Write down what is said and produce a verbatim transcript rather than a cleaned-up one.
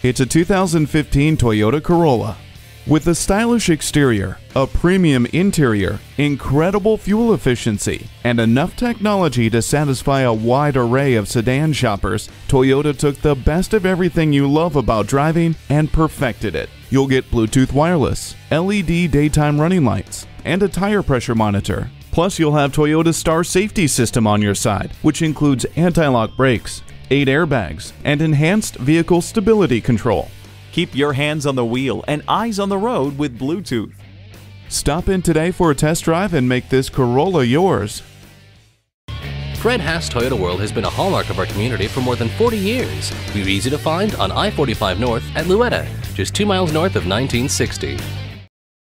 It's a two thousand fifteen Toyota Corolla. With a stylish exterior, a premium interior, incredible fuel efficiency, and enough technology to satisfy a wide array of sedan shoppers, Toyota took the best of everything you love about driving and perfected it. You'll get Bluetooth wireless, L E D daytime running lights, and a tire pressure monitor. Plus, you'll have Toyota's Star safety system on your side, which includes anti-lock brakes, eight airbags, and enhanced vehicle stability control. Keep your hands on the wheel and eyes on the road with Bluetooth. Stop in today for a test drive and make this Corolla yours. Fred Haas Toyota World has been a hallmark of our community for more than forty years. We're easy to find on I forty-five North at Louetta, just two miles north of nineteen sixty.